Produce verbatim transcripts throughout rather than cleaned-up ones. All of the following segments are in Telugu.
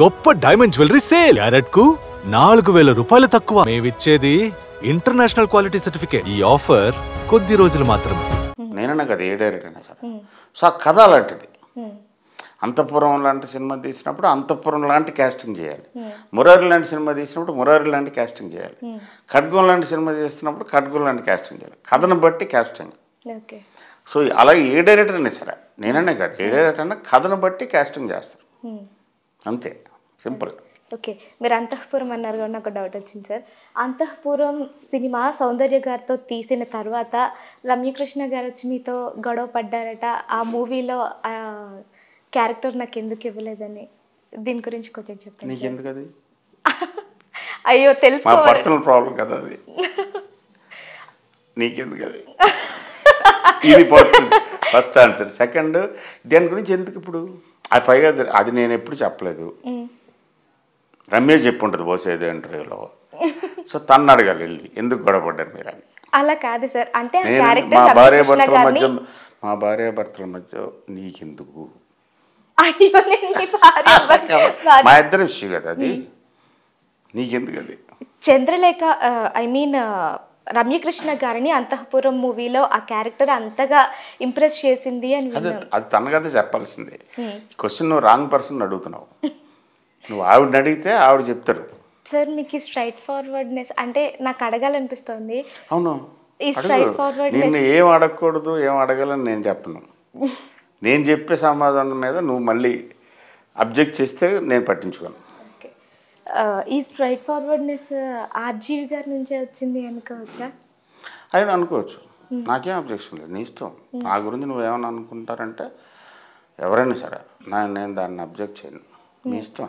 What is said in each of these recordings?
గొప్ప డైమండ్ జ్యువెలరీ సేల్. క్యారెట్ కు నాలుగు వేల రూపాయలు తక్కువ. మేమిచ్చేది ఇంటర్నేషనల్ క్వాలిటీ సర్టిఫికేట్. ఈ ఆఫర్ కొద్ది రోజులు మాత్రమే. నేనన్నా కదా ఏ డైరెక్టర్ అయినా సరే. సో ఆ కథ అలాంటిది. అంతఃపురం లాంటి సినిమా తీసినప్పుడు అంతఃపురం లాంటి క్యాస్టింగ్ చేయాలి, మురారి లాంటి సినిమా తీసినప్పుడు మురారి లాంటి క్యాస్టింగ్ చేయాలి, ఖడ్గం లాంటి సినిమా చేస్తున్నప్పుడు ఖడ్గం లాంటి క్యాస్టింగ్ చేయాలి. కథను బట్టి క్యాస్టింగ్. సో అలాగే ఏ డైరెక్టర్ అయినా సరే, నేనన్నా కాదు ఏ డైరెక్టర్ అయినా కథను బట్టి క్యాస్టింగ్ చేస్తారు, అంతే సింపుల్. ఓకే, మీరు అంతఃపురం అన్నారు కానీ నాకు డౌట్ వచ్చింది సార్. అంతఃపురం సినిమా సౌందర్య గారితో తీసిన తర్వాత రమ్యకృష్ణ గారు వచ్చి మీతో గొడవ పడ్డారట, ఆ మూవీలో క్యారెక్టర్ నాకు ఎందుకు ఇవ్వలేదని. దీని గురించి కొంచెం చెప్పండి. అయ్యో తెలుసు, పర్సనల్ ప్రాబ్లం కదా అది. నీకెందుకు అది? ఇది ఫస్ట్ ఆన్సర్. సెకండ్, దాని గురించి ఎందుకు ఇప్పుడు అది? పైగా అది నేను ఎప్పుడు చెప్పలేదు, రమ్య చెప్పు ఉంటుంది బహుశా ఏదో ఇంటర్వ్యూలో. సో తను అడగాలి వెళ్ళి, ఎందుకు గొడవపడ్డారు మీరు అని. అలా కాదు సార్, అంటే మా భార్యాభర్తల మధ్య మా భార్యాభర్తల మధ్య నీకెందుకు? మా ఇద్దరు విషయం కదా అది, నీకెందుకు అది? చంద్రలేఖ, ఐ మీన్ రమ్యకృష్ణ గారిని అంతఃపురం మూవీలో ఆ క్యారెక్టర్ అంతగా ఇంప్రెస్ చేసింది అని. అది తనకైతే చెప్పాల్సిందే. క్వశ్చన్ నువ్వు రాంగ్ పర్సన్ అడుగుతున్నావు. నువ్వు ఆవిడని అడిగితే ఆవిడ చెప్తారు. సార్ మీకు స్ట్రైట్ ఫార్వర్డ్నెస్ అంటే నాకు అడగాలనిపిస్తుంది. అవును, ఈ స్ట్రైట్ ఫార్వర్డ్. నేను ఏం అడగకూడదు ఏం అడగాలని నేను చెప్పను. నేను చెప్పే సమాధానం మీద నువ్వు మళ్ళీ అబ్జెక్ట్ చేస్తే నేను పట్టించుకోను. ఈ స్ట్రైట్ ఫార్వర్డ్నెస్ ఆర్జీవి గారి నుంచే వచ్చింది అనుకోవచ్చా? అది అనుకోవచ్చు, నాకేం అబ్జెక్షన్ లేదు, నీ ఇష్టం. నా గురించి నువ్వేమని అనుకుంటారంటే ఎవరైనా సరే, నా నేను దాన్ని అబ్జెక్ట్ చేయను, నీ ఇష్టం.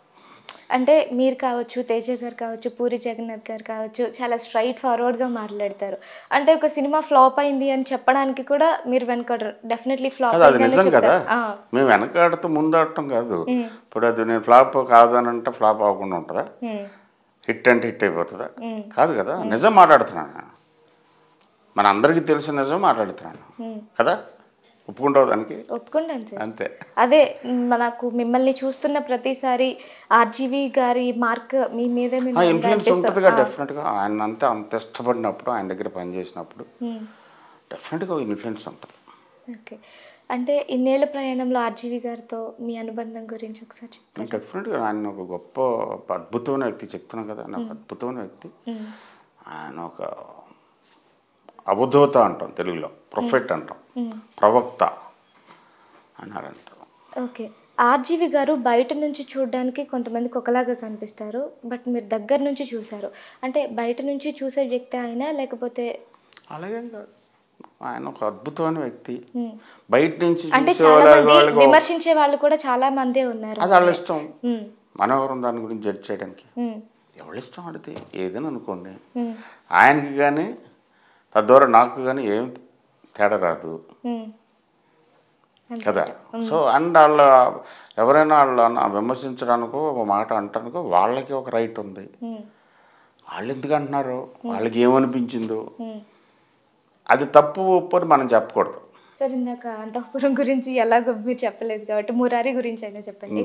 అంటే మీరు కావచ్చు, తేజ గారు కావచ్చు, పూరి జగన్నాథ్ గారు కావచ్చు, చాలా స్ట్రైట్ ఫార్వర్డ్గా మాట్లాడతారు. అంటే ఒక సినిమా ఫ్లాప్ అయింది అని చెప్పడానికి కూడా మీరు వెనకాడరు. డెఫినెట్లీ ఫ్లాప్ అయింది కదా, మేము వెనకాడుతూ ముందాడటం కాదు. ఇప్పుడు అది నేను ఫ్లాప్ కాదనంటే ఫ్లాప్ అవ్వకుండా ఉంటుందా? హిట్ అంటే హిట్ అయిపోతుందా? కాదు కదా. నిజం మాట్లాడుతున్నాను, మన అందరికీ తెలిసిన నిజం మాట్లాడుతున్నాను కదా. ఒప్పుకుంటావు దానికి? ఒప్పుకుంటాను. అంతే, అదే నాకు మిమ్మల్ని చూస్తున్న ప్రతిసారి ఆర్జీవి గారి మార్క్ మీ మీద ఇన్ఫ్లుయెన్స్ ఉంటుందిగా. డెఫినెట్గా ఆయన అంతా అంత ఇష్టపడినప్పుడు, ఆయన దగ్గర పనిచేసినప్పుడు డెఫినెట్గా ఇన్ఫ్లుయెన్స్ ఉంటుంది. ఓకే, అంటే ఇన్నేళ్ల ప్రయాణంలో ఆర్జీవి గారితో మీ అనుబంధం గురించి ఒకసారి చెప్తాను. డెఫినెట్గా ఆయన ఒక గొప్ప అద్భుతమైన వ్యక్తి. చెప్తున్నాను కదా, నాకు అద్భుతమైన వ్యక్తి ఆయన. ఒక అవధూత అంటాం తెలుగులో, ప్రొఫెట్ అంటాం, ప్రవక్త అన్నారంటాం. ఓకే, ఆర్జీవి గారు బయట నుంచి చూడడానికి కొంతమందికి ఒకలాగా కనిపిస్తారు, బట్ మీరు దగ్గర నుంచి చూశారు. అంటే బయట నుంచి చూసే వ్యక్తి ఆయన, లేకపోతే అలాగే ఆయన ఒక అద్భుతమైన వ్యక్తి. బయట నుంచి అంటే విమర్శించే వాళ్ళు కూడా చాలా మందే ఉన్నారు. అది వాళ్ళ ఇష్టం, మనవరం దాని గురించి జడ్జ్ చేయడానికి ఎవరి ఇష్టం. అడితే ఏదని అనుకోండి, ఆయనకి కానీ తద్వారా నాకు కానీ ఏం తేడా రాదు కదా. సో అండ్ వాళ్ళు ఎవరైనా వాళ్ళు విమర్శించడానికో ఒక మాట అంటానికో వాళ్ళకి ఒక రైట్ ఉంది. వాళ్ళు ఎందుకు అంటున్నారు, వాళ్ళకి ఏమనిపించిందో, అది తప్పు ఒప్పని మనం చెప్పకూడదు. సరే, ఇందాక అంతఃపురం గురించి ఎలాగో మీరు చెప్పలేదు కాబట్టి మురారి గురించి అయినా చెప్పండి.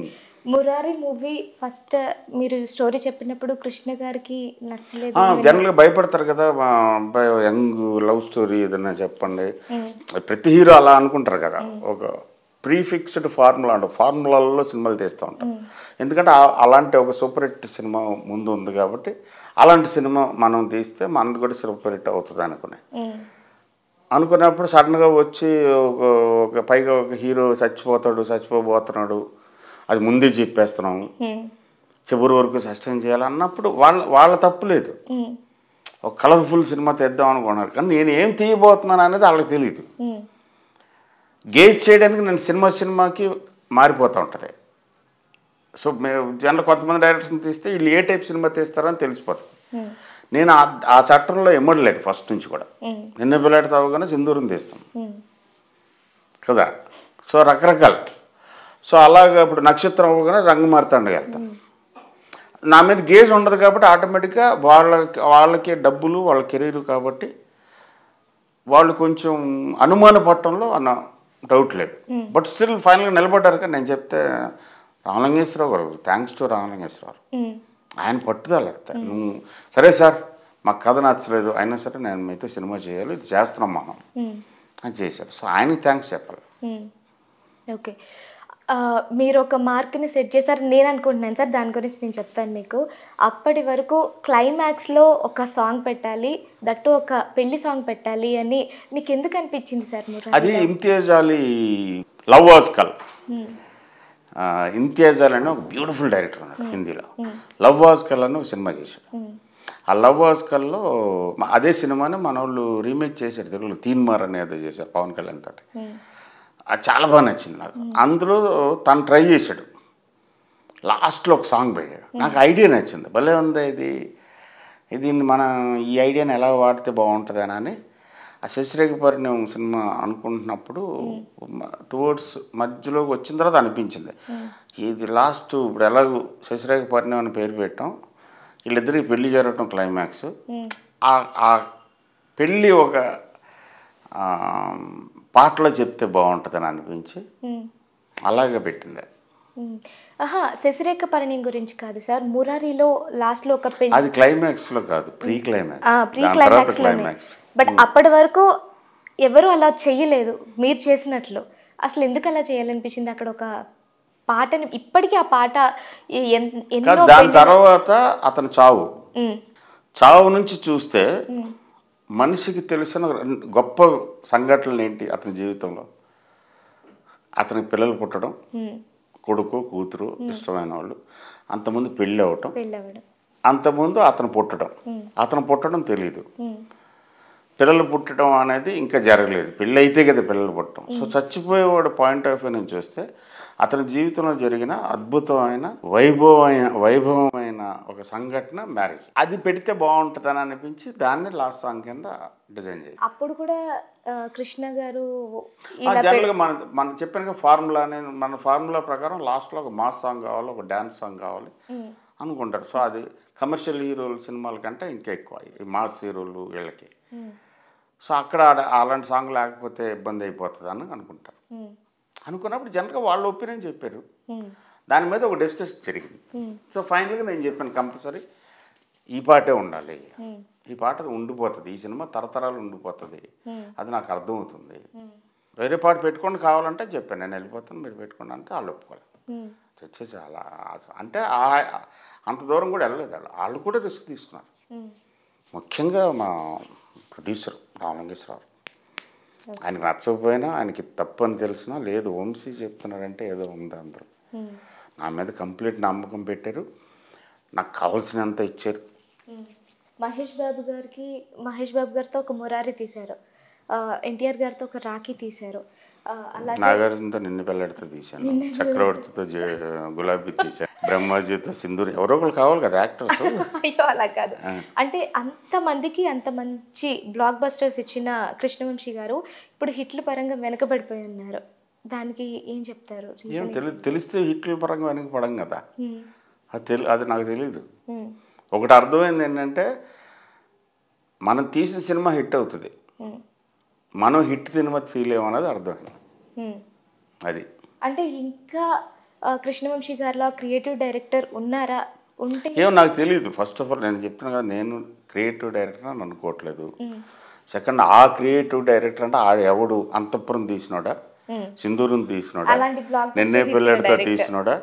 మురారి మూవీ ఫస్ట్ మీరు స్టోరీ చెప్పినప్పుడు కృష్ణ గారికి నచ్చలేదు. జనరల్గా భయపడతారు కదా, యంగ్ లవ్ స్టోరీ ఏదైనా చెప్పండి, ప్రతి హీరో అలా అనుకుంటారు కదా. ఒక ప్రీఫిక్స్డ్ ఫార్ములా అంటే ఫార్ములాల్లో సినిమాలు తీస్తూ ఉంటారు. ఎందుకంటే అలాంటి ఒక సూపర్ హిట్ సినిమా ముందు ఉంది కాబట్టి అలాంటి సినిమా మనం తీస్తే మనది కూడా సూపర్ హిట్ అవుతుంది అనుకునే అనుకున్నప్పుడు సడన్గా వచ్చి ఒక పైగా ఒక హీరో చచ్చిపోతాడు, చచ్చిపోబోతున్నాడు, అది ముందే చెప్పేస్తున్నాము, చివరి వరకు సస్టైన్ చేయాలన్నప్పుడు వాళ్ళ వాళ్ళ తప్పులేదు. ఒక కలర్ఫుల్ సినిమా తెద్దాం అనుకున్నారు, కానీ నేను ఏం తీయబోతున్నాను అనేది వాళ్ళకి తెలియదు. గేజ్ చేయడానికి నేను సినిమా సినిమాకి మారిపోతూ ఉంటుంది. సో మేము జనరల్ కొంతమంది డైరెక్టర్స్ని తీస్తే వీళ్ళు ఏ టైప్ సినిమా తీస్తారని తెలిసిపోతుంది. నేను ఆ చట్టంలో ఇమ్మడలేదు ఫస్ట్ నుంచి కూడా. నిన్న పిల్లాడి తవ్వగానే సింధూరం తీస్తాం కదా. సో రకరకాల, సో అలాగా ఇప్పుడు నక్షత్రం అవ్వగానే రంగు మారుతాండగలుగుతాం నా మీద గేజ్ ఉండదు కాబట్టి ఆటోమేటిక్గా వాళ్ళ వాళ్ళకి డబ్బులు వాళ్ళ కెరీరు కాబట్టి వాళ్ళు కొంచెం అనుమానపడటంలో అన్న డౌట్ లేదు. బట్ స్టిల్ ఫైనల్గా నిలబడ్డారు కదా. నేను చెప్తే రామలింగేశ్వరరావు గారు, థ్యాంక్స్ టు రామలింగేశ్వరరావు, ఆయన పట్టుదల. నువ్వు సరే సార్ మాకు కథ నచ్చలేదు అయినా సరే నేను మీతో సినిమా చేయాలి, ఇది చేస్తున్నాం మనం అని చేశారు. సో ఆయనకి థ్యాంక్స్ చెప్పాలి. ఓకే, మీరు ఒక మార్క్ని సెట్ చేశారు నేను అనుకుంటున్నాను సార్, దాని గురించి నేను చెప్తాను మీకు. అప్పటి వరకు క్లైమాక్స్లో ఒక సాంగ్ పెట్టాలి, దట్టు ఒక పెళ్లి సాంగ్ పెట్టాలి అని మీకు ఎందుకు అనిపించింది సార్? మీరు అది ఇంతియాజ్ అలీ లవ్ ఆజ్కల్, ఇంతియాజ్ అలీ అని ఒక బ్యూటిఫుల్ డైరెక్టర్ ఉన్నాడు హిందీలో, లవ్ ఆజ్కల్ అని ఒక సినిమా చేశాడు. ఆ లవ్ ఆజ్కల్లో అదే సినిమాని మన వాళ్ళు రీమేక్ చేశారు తెలుగులో, తీన్మార్ అనేది చేశారు పవన్ కళ్యాణ్ తోటి. అది చాలా బాగా నచ్చింది నాకు. అందులో తను ట్రై చేశాడు, లాస్ట్లో ఒక సాంగ్ పెట్టాడు. నాకు ఐడియా నచ్చింది, భలే ఉంది ఇది, ఇది మనం ఈ ఐడియాని ఎలా వాడితే బాగుంటుందని అని ఆ శశిరేఖపరిణయం సినిమా అనుకుంటున్నప్పుడు టువర్డ్స్ మధ్యలోకి వచ్చిన తర్వాత అనిపించింది ఇది లాస్ట్. ఇప్పుడు ఎలాగో శశిరేఖపరిణయం అని పేరు పెట్టాం, వీళ్ళిద్దరికి పెళ్ళి జరగటం క్లైమాక్స్. ఆ పెళ్ళి ఒక పాటలో చెప్తే బాగుంటుందని అనిపించి అలాగే పెట్టింది. ఆహా, శశిరేఖ పరిణయం గురించి కాదు సార్, మురారిలో లాస్ట్లో ఒక పెళ్లి, అది క్లైమాక్స్ లో కాదు, pre climax, pre climax climax. But అప్పటి వరకు ఎవరు అలా చేయలేదు మీరు చేసినట్లు. అసలు ఎందుకు అలా చేయాలనిపించింది? అక్కడ ఒక పాటని ఇప్పటికీ ఆ పాట ఎన్నో. దాని తర్వాత అతను చావు, చావు నుంచి చూస్తే మనిషికి తెలిసిన గొప్ప సంఘటనలు ఏంటి అతని జీవితంలో? అతనికి పిల్లలు పుట్టడం, కొడుకు కూతురు ఇష్టమైన వాళ్ళు, అంతకుముందు పెళ్ళి అవ్వటం, అంతకుముందు అతను పుట్టడం, అతను పుట్టడం తెలియదు, పిల్లలు పుట్టడం అనేది ఇంకా జరగలేదు, పెళ్ళి అయితే కదా పిల్లలు పుట్టడం. సో చచ్చిపోయేవాడు పాయింట్ ఆఫ్ వ్యూ నుంచి చూస్తే అతని జీవితంలో జరిగిన అద్భుతమైన వైభవమైన వైభవమైన ఒక సంఘటన మ్యారేజ్, అది పెడితే బాగుంటుందని అనిపించి దాన్ని లాస్ట్ సాంగ్ కింద డిజైన్ చేయాలి. అప్పుడు కూడా కృష్ణ గారు జనరల్గా మన మనం చెప్పిన ఫార్ములా అనేది, మన ఫార్ములా ప్రకారం లాస్ట్లో ఒక మాస్ సాంగ్ కావాలి, ఒక డ్యాన్స్ సాంగ్ కావాలి అనుకుంటారు. సో అది కమర్షియల్ హీరోల సినిమాల కంటే ఇంకా ఎక్కువ ఈ మాస్ హీరోలు వీళ్ళకి. సో అక్కడ అలాంటి సాంగ్ లేకపోతే ఇబ్బంది అయిపోతుంది అని అనుకుంటారు. అనుకున్నప్పుడు జనరల్గా వాళ్ళ ఒపీనియన్ చెప్పారు, దాని మీద ఒక డిస్కషన్ జరిగింది. సో ఫైనల్గా నేను చెప్పాను కంపల్సరీ ఈ పాటే ఉండాలి, ఈ పాట ఉండిపోతుంది, ఈ సినిమా తరతరాలు ఉండిపోతుంది, అది నాకు అర్థమవుతుంది. వేరే పాట పెట్టుకోండి కావాలంటే చెప్పాను, నేను వెళ్ళిపోతాను మీరు పెట్టుకోండి అంటే వాళ్ళు ఒప్పుకోలేదు. చచ్చే చాలా అంటే అంత దూరం కూడా వెళ్ళలేదు వాళ్ళు, వాళ్ళు కూడా రిస్క్ తీసుకున్నారు. ముఖ్యంగా మా ప్రొడ్యూసర్ రామలింగేశ్వరరావు, ఆయనకు నచ్చకపోయినా ఆయనకి తప్పు అని తెలిసినా లేదు వంశీ చెప్తున్నారంటే ఏదో ఉంది అందరూ నా మీద కంప్లీట్ నమ్మకం పెట్టారు, నాకు కావాల్సినంత ఇచ్చారు. మహేష్ బాబు గారికి మహేష్ బాబు గారితో ఒక మురారి తీశారు, ఎన్టీఆర్ గారితో ఒక రాఖీ తీశారు, నాగార్జునతో నిన్ను పెళ్ళాడితో తీశాను, చక్రవర్తితో గులాబీ తీశాను, బ్రహ్మాజీతో సింధూరి. ఎవరో ఒకరు కావాలి కదా యాక్టర్స్. అయ్యో అలా కాదు, అంటే అంతమందికి అంత మంచి బ్లాక్ బస్టర్స్ ఇచ్చిన కృష్ణవంశీ గారు ఇప్పుడు హిట్ల పరంగా వెనకబడిపోయి ఉన్నారు, దానికి ఏం చెప్తారు? తెలిస్తే హిట్ల పరంగా వెనకపడం కదా, అది అది నాకు తెలియదు. ఒకటి అర్థమైంది ఏంటంటే మనం తీసిన సినిమా హిట్ అవుతుంది, మనం హిట్ సినిమా తీయలేము అనేది అర్థమైంది. అది అంటే ఇంకా కృష్ణవంశీ గారిలో క్రియేటివ్ డైరెక్టర్ ఉన్నారా? ఉంటే ఏమో నాకు తెలియదు. ఫస్ట్ ఆఫ్ ఆల్ నేను చెప్తున్నా కదా, నేను క్రియేటివ్ డైరెక్టర్ అని అనుకోవట్లేదు. సెకండ్, ఆ క్రియేటివ్ డైరెక్టర్ అంటే ఆ ఎవడు అంతఃపురం తీసినాడా, సింధూరం తీసినాడా, నిన్నే పిల్లడితో తీసినాడా,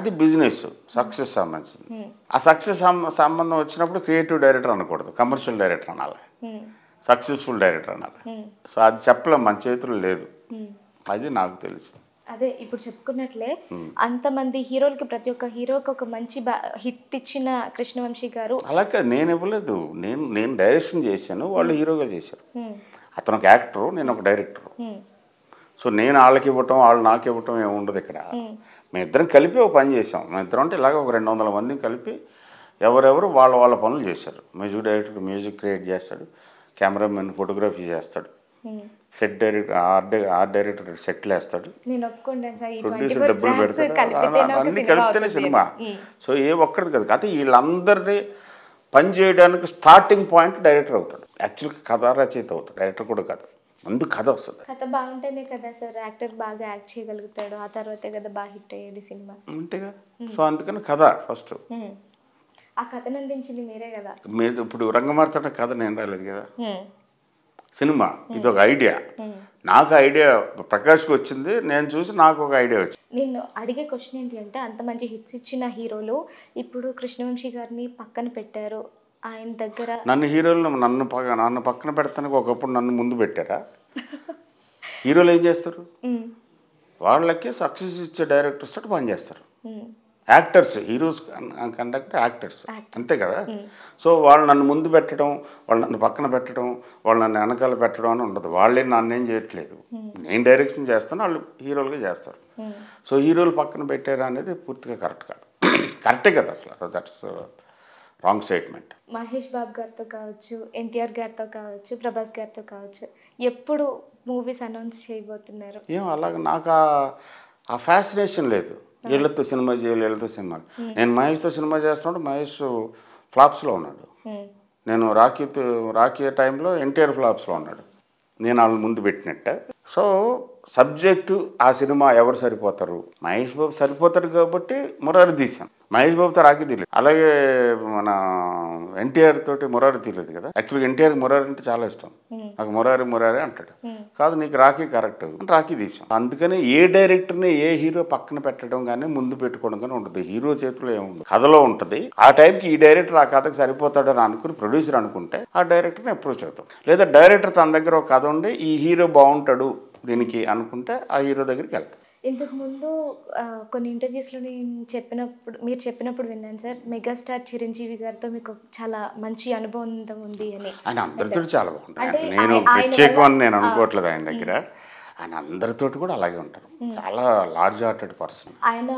అది బిజినెస్ సక్సెస్ సంబంధించింది. ఆ సక్సెస్ సంబంధం వచ్చినప్పుడు క్రియేటివ్ డైరెక్టర్ అనకూడదు, కమర్షియల్ డైరెక్టర్ అనాలి, సక్సెస్ఫుల్ డైరెక్టర్ అనాలి. సో అది చెప్పలేం, మన చేతులు లేదు, అది నాకు తెలుసు. అదే ఇప్పుడు చెప్పుకున్నట్లే అంతమంది హీరోలకి ప్రతి ఒక్క హీరోకి ఒక మంచి హిట్ ఇచ్చిన కృష్ణవంశీ గారు. అలాగే నేను ఇవ్వలేదు, నేను నేను డైరెక్షన్ చేశాను, వాళ్ళు హీరోగా చేశారు. అతను ఒక యాక్టరు, నేను ఒక డైరెక్టరు. సో నేను వాళ్ళకి ఇవ్వటం వాళ్ళు నాకు ఇవ్వటం ఏమి ఉండదు ఇక్కడ. మేమిద్దరం కలిపి ఒక పని చేసాం, మేమిద్దరం అంటే ఇలాగ ఒక రెండు వందల మందిని కలిపి ఎవరెవరు వాళ్ళ వాళ్ళ పనులు చేశారు. మ్యూజిక్ డైరెక్టర్ మ్యూజిక్ క్రియేట్ చేస్తాడు, కెమెరామెన్ ఫోటోగ్రఫీ చేస్తాడు, set director art art director సెటిల్ వేస్తాడు, ప్రొడ్యూసర్ డబ్బులు పెడతాడు, అన్నీ కలిపితేనే సినిమా. సో ఏ ఒక్కడిది కదా, అయితే వీళ్ళందరినీ పని చేయడానికి స్టార్టింగ్ పాయింట్ డైరెక్టర్ అవుతాడు, యాక్చువల్గా కథ రచయిత అవుతాడు, డైరెక్టర్ కూడా కాదు. ముందు కథ వస్తుంది, కథ బాగుంటేనే కదా సార్ యాక్టర్ బాగా యాక్ట్ చేయగలుగుతాడు, ఆ తర్వాతే కదా బాగా హిట్ అయ్యేది సినిమా, అంతేగా. సో అందుకని కథ ఫస్ట్, ఆ కథను అందించింది మీరే కదా. మీరు ఇప్పుడు రంగమార్చట కథ నేను రాలేదు కదా, సినిమా ఇది ఒక ఐడియా, నాకు ఐడియా ప్రకాష్కి వచ్చింది, నేను చూసి నాకు ఒక ఐడియా వచ్చింది. నేను అడిగే క్వశ్చన్ ఏంటి అంటే, అంత మంచి హిట్స్ ఇచ్చిన హీరోలు ఇప్పుడు కృష్ణవంశీ గారిని పక్కన పెట్టారు, ఆయన దగ్గర నన్ను హీరోలు నన్ను నన్ను పక్కన పెడతానికి ఒకప్పుడు నన్ను ముందు పెట్టారా? హీరోలు ఏం చేస్తారు, వాళ్ళకి సక్సెస్ ఇచ్చే డైరెక్టర్స్ తోటి పని చేస్తారు, యాక్టర్స్ హీరోస్ కండక్ట్ యాక్టర్స్ అంతే కదా. సో వాళ్ళు నన్ను ముందు పెట్టడం, వాళ్ళు నన్ను పక్కన పెట్టడం, వాళ్ళు నన్ను వెనకాల పెట్టడం అని ఉండదు. వాళ్ళే నన్నేం చేయట్లేదు, నేను డైరెక్షన్ చేస్తాను, వాళ్ళు హీరోలుగా చేస్తారు. సో హీరోలు పక్కన పెట్టారా అనేది పూర్తిగా కరెక్ట్ కాదు, కరెక్టే కదా అసలు, that's wrong statement. Mahesh Babu గారితో కావచ్చు, ఎన్టీఆర్ గారితో కావచ్చు, ప్రభాస్ గారితో కావచ్చు, ఎప్పుడు మూవీస్ అనౌన్స్ చేయబోతున్నారు? ఏం అలాగే నాకు ఆ ఫ్యాసినేషన్ లేదు, వీళ్ళతో సినిమా చేయాలి, వీళ్ళతో సినిమా. నేను మహేష్తో సినిమా చేస్తున్నాడు, మహేష్ ఫ్లాప్స్లో ఉన్నాడు, నేను రాఖీ రాఖీ టైంలో ఎన్టీఆర్ ఫ్లాప్స్లో ఉన్నాడు, నేను వాళ్ళ ముందు పెట్టినట్ట. సో సబ్జెక్టు ఆ సినిమా ఎవరు సరిపోతారు, మహేష్ బాబు సరిపోతాడు కాబట్టి మురారి తీశాను, మహేష్ బాబుతో రాఖీ తీయలేదు, అలాగే మన ఎన్టీఆర్ తోటి మురారి తీయలేదు కదా. యాక్చువల్గా ఎన్టీఆర్కి మురారి అంటే చాలా ఇష్టం, నాకు మురారి మురారి అంటాడు, కాదు నీకు రాఖీ కరెక్ట్ అని రాఖీ తీశాం. అందుకని ఏ డైరెక్టర్ని ఏ హీరో పక్కన పెట్టడం కానీ ముందు పెట్టుకోవడం కానీ ఉండదు, హీరో చేతిలో ఏముంది, కథలో ఉంటుంది. ఆ టైంకి ఈ డైరెక్టర్ ఆ కథకు సరిపోతాడు అని అనుకుని ప్రొడ్యూసర్ అనుకుంటే ఆ డైరెక్టర్ని అప్రోచ్ అవుతాం, లేదా డైరెక్టర్ తన దగ్గర ఒక కథ ఉండి ఈ హీరో బాగుంటాడు దీనికి అనుకుంటే ఆ హీరో దగ్గరికి వెళ్తాను. ఇంతకుముందు కొన్ని ఇంటర్వ్యూస్లో నేను చెప్పినప్పుడు మీరు చెప్పినప్పుడు విన్నాను సార్, మెగాస్టార్ చిరంజీవి గారితో మీకు చాలా మంచి అనుభవం ఉంది అని. ఆయన అందరితో చాలా బాగుంటారు, నేను ప్రత్యేకం నేను అనుకోవట్లేదు, ఆయన దగ్గర ఆయన అందరితోటి కూడా అలాగే ఉంటారు, చాలా లార్జ్ హార్టెడ్ పర్సన్. ఆయన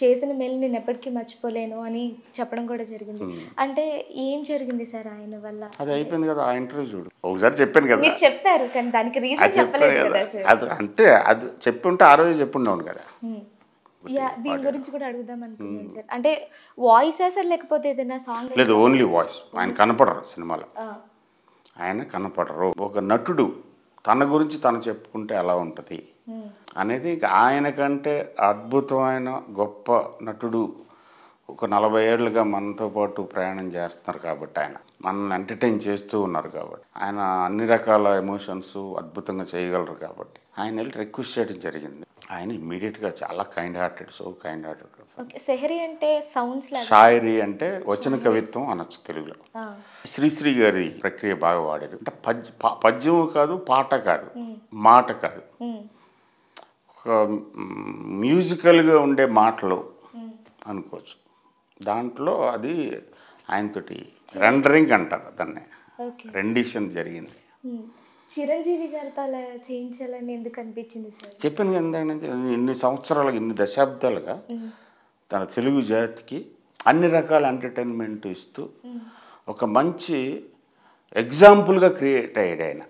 చేసిన మేలు నేను ఎప్పటికీ మర్చిపోలేను అని చెప్పడం కూడా జరిగింది. అంటే ఏం జరిగింది సార్ ఆయన వల్ల? అది అయిపోయింది కదా, ఆ ఇంటర్వ్యూ చూడు, ఒకసారి చెప్పాను కదా, చెప్పారు కానీ దానికి రీజన్ చెప్పలేదు కదా సార్, అది అంతే, అది చెప్పి ఉంటే ఆ రోజు చెప్పుండవు కదా. యా, దీని గురించి కూడా అడుగుదాం అనుకున్నాను సార్. అంటే వాయిస్ సార్ లేకపోతే ఏదైనా సాంగ్? లేదు, ఓన్లీ వాయిస్. ఆయన కనపడరు సినిమాలో, ఆయన కనపడరు. ఒక నటుడు తన గురించి తను చెప్పుకుంటే ఎలా ఉంటుంది అనేది, ఆయన కంటే అద్భుతమైన గొప్ప నటుడు ఒక నలభై ఏళ్ళుగా మనతో పాటు ప్రయాణం చేస్తున్నారు కాబట్టి, ఆయన మనల్ని ఎంటర్టైన్ చేస్తూ ఉన్నారు కాబట్టి, ఆయన అన్ని రకాల ఎమోషన్స్ అద్భుతంగా చేయగలరు కాబట్టి ఆయన వెళ్ళి రిక్వెస్ట్ చేయడం జరిగింది. ఆయన ఇమ్మీడియట్గా చాలా kind hearted, so kind hearted. Sehari అంటే సౌండ్స్, షాయరీ అంటే వచన కవిత్వం అనొచ్చు తెలుగులో. శ్రీశ్రీ గారి ప్రక్రియ బాగా వాడారు, అంటే పద్య పద్యం కాదు, పాట కాదు, మాట కాదు, మ్యూజికల్గా ఉండే మాటలు అనుకోవచ్చు. దాంట్లో అది ఆయనతోటి రెండరింగ్ అంటారు దాన్ని, రెండిషన్ జరిగింది. చిరంజీవి గారితో అలా చేయించాలని ఎందుకు అనిపించింది సార్? చెప్పాను కదా, ఇన్ని సంవత్సరాలుగా ఇన్ని దశాబ్దాలుగా తన తెలుగు జాతికి అన్ని రకాల ఎంటర్టైన్మెంట్ ఇస్తూ ఒక మంచి ఎగ్జాంపుల్గా క్రియేట్ అయ్యాడు ఆయన,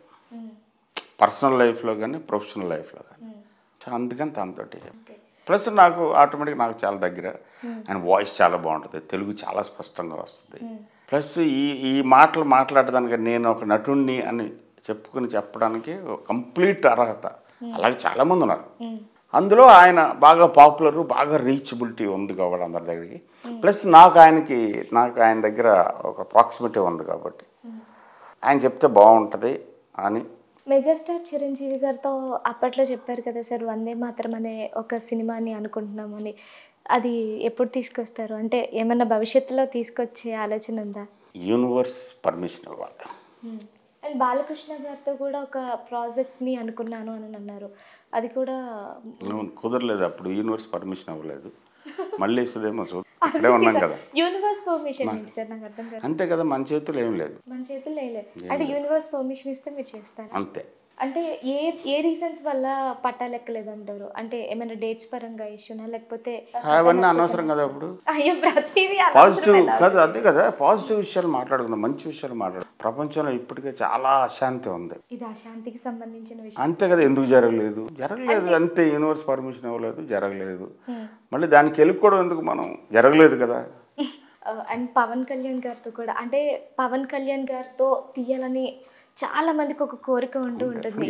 పర్సనల్ లైఫ్లో కానీ ప్రొఫెషనల్ లైఫ్లో కానీ. అందుకని తనతోటి ప్లస్ నాకు ఆటోమేటిక్గా నాకు చాలా దగ్గర, ఆయన వాయిస్ చాలా బాగుంటుంది, తెలుగు చాలా స్పష్టంగా వస్తుంది, ప్లస్ ఈ ఈ మాటలు మాట్లాడడానికి నేను ఒక నటుణ్ణి అని చెప్పుకుని చెప్పడానికి కంప్లీట్ అర్హత. అలాగే చాలామంది ఉన్నారు, అందులో ఆయన బాగా పాపులరు, బాగా రీచబిలిటీ ఉంది కాబట్టి అందరి దగ్గరికి, ప్లస్ నాకు ఆయనకి నాకు ఆయన దగ్గర ఒక ప్రాక్సిమిటీ ఉంది కాబట్టి ఆయన చెప్తే బాగుంటుంది అని. మెగాస్టార్ చిరంజీవి గారితో అప్పట్లో చెప్పారు కదా సార్, వందే మాత్రం అనే ఒక సినిమాని అనుకుంటున్నాము అని, అది ఎప్పుడు తీసుకొస్తారు? అంటే ఏమన్నా భవిష్యత్తులో తీసుకొచ్చే ఆలోచన ఉందా? యూనివర్స్ పర్మిషన్ ఇవ్వాలి. అండ్ బాలకృష్ణ గారితో కూడా ఒక ప్రాజెక్ట్ని అనుకున్నాను అని అన్నారు, అది కూడా కుదరలేదు, అప్పుడు యూనివర్స్ పర్మిషన్ ఇవ్వలేదు, మళ్ళీ ఇస్తుందేమో చూడు, ఇక్కడే ఉన్నాం కదా. యూనివర్స్ పర్మిషన్ ఏంటి సార్? నాకు అర్థం కాదు. అంతే కదా, మన చేతులు ఏం లేదు, మన చేతులు ఏం లేదు. అంటే యూనివర్స్ పర్మిషన్ ఇస్తే మీరు చేస్తారు అంతే. అంటే ఏ ఏ రీజన్స్ వల్ల పట్టాలెక్కలేదు అంటారు? అంటే ఏమైనా డేట్స్ పరంగా ఇష్యూనా లేకపోతే అవన్నీ అనవసరం కదా ఇప్పుడు. అయ్యో ప్రతిదీ పాజిటివ్ కాదు అంతే కదా, పాజిటివ్ విషయాలు మాట్లాడుకున్నాం, మంచి విషయాలు మాట్లాడు. ప్రపంచంలో ఇప్పటికే చాలా అశాంతి ఉంది, ఇది అశాంతికి సంబంధించిన విషయం అంతే కదా. ఎందుకు జరగలేదు జరగలేదు అంతే, యూనివర్స్ పర్మిషన్ ఇవ్వలేదు జరగలేదు, మళ్ళీ దానికి వెళ్ళుకోవడం ఎందుకు, మనం జరగలేదు కదా. అండ్ పవన్ కళ్యాణ్ గారితో కూడా అంటే పవన్ కళ్యాణ్ గారితో తీయాలని చాలా మందికి ఒక కోరిక ఉంటూ ఉంటుంది,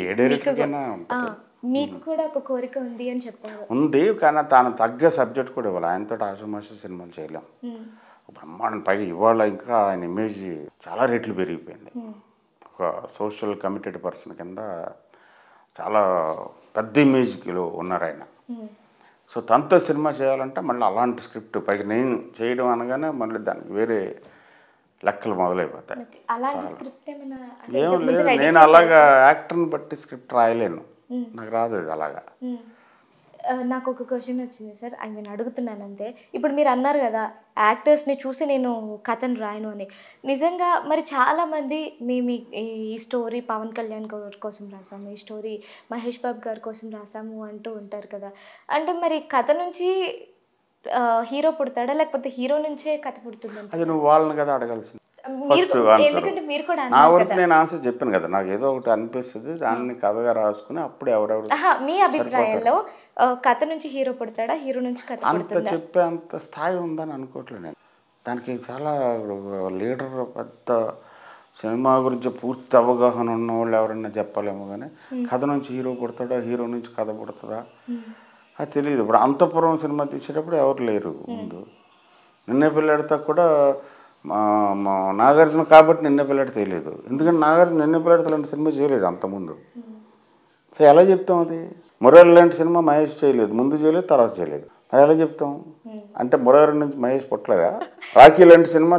మీకు కూడా ఒక కోరిక ఉంది అని చెప్పారు. ఉంది కానీ తాను తగ్గ సబ్జెక్ట్ కూడా ఇవ్వాలి, ఆయనతో ఆశమాష సినిమాలు చేయలేం బ్రహ్మాండం. పైగా ఇవాళ ఇంకా ఆయన ఇమేజ్ చాలా రేట్లు పెరిగిపోయింది, ఒక సోషల్ కమిటెడ్ పర్సన్ కింద చాలా పెద్ద ఇమేజ్లో ఉన్నారు ఆయన. సో తనతో సినిమా చేయాలంటే మళ్ళీ అలాంటి స్క్రిప్ట్, పైగా నేను చేయడం అనగానే మళ్ళీ దానికి వేరే లెక్కలు మొదలైపోతాయి. ఏం లేదు, నేను అలాగా యాక్టర్ని బట్టి స్క్రిప్ట్ రాయలేను, నాకు రాదు అది అలాగా. నాకు ఒక క్వశ్చన్ వచ్చింది సార్, ఐ మీన్ అడుగుతున్నాను అంతే. ఇప్పుడు మీరు అన్నారు కదా యాక్టర్స్ని చూసి నేను కథను రాయను అని, నిజంగా మరి చాలామంది మేము ఈ స్టోరీ పవన్ కళ్యాణ్ గారి కోసం రాసాము, ఈ స్టోరీ మహేష్ బాబు గారి కోసం రాసాము అంటూ ఉంటారు కదా. అంటే మరి కథ నుంచి హీరో పుడతాడా లేకపోతే హీరో నుంచే కథ పుడుతుందంటే అది నువ్వు వాళ్ళని కదా అడగాల్సింది. నా వరకు నేను ఆన్సర్ చెప్పాను కదా, నాకు ఏదో ఒకటి అనిపిస్తుంది దాన్ని కథగా రాసుకుని అప్పుడు ఎవరెవరు. మీ అభిప్రాయంలో కథ నుంచి హీరో పుడతాడా హీరో నుంచి కథ పుడతాడా అంత చెప్పే అంత స్థాయి ఉందని అనుకోవట్లేదు నేను. దానికి చాలా లీడర్ పెద్ద సినిమా గురించి పూర్తి అవగాహన ఉన్న వాళ్ళు ఎవరన్నా చెప్పలేమో, కానీ కథ నుంచి హీరో పుడతాడా హీరో నుంచి కథ పుడతాడా అది తెలియదు. ఇప్పుడు అంతఃపురం సినిమా తీసేటప్పుడు ఎవరు లేరు ముందు, నిన్నే పిల్లాడితో కూడా మా మా నాగార్జున కాబట్టి నిన్నే పిల్లాడి తెలియదు, ఎందుకంటే నాగార్జున నిన్నే పిల్లాడితో లాంటి సినిమా చేయలేదు అంతకుముందు. సో ఎలా చెప్తాం అది? మురారి లాంటి సినిమా మహేష్ చేయలేదు, ముందు చేయలేదు తర్వాత చేయలేదు, అది ఎలా చెప్తాం? అంటే మురారి నుంచి మహేష్ పుట్టలేదా? రాఖీ లాంటి సినిమా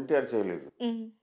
ఎన్టీఆర్ చేయలేదు.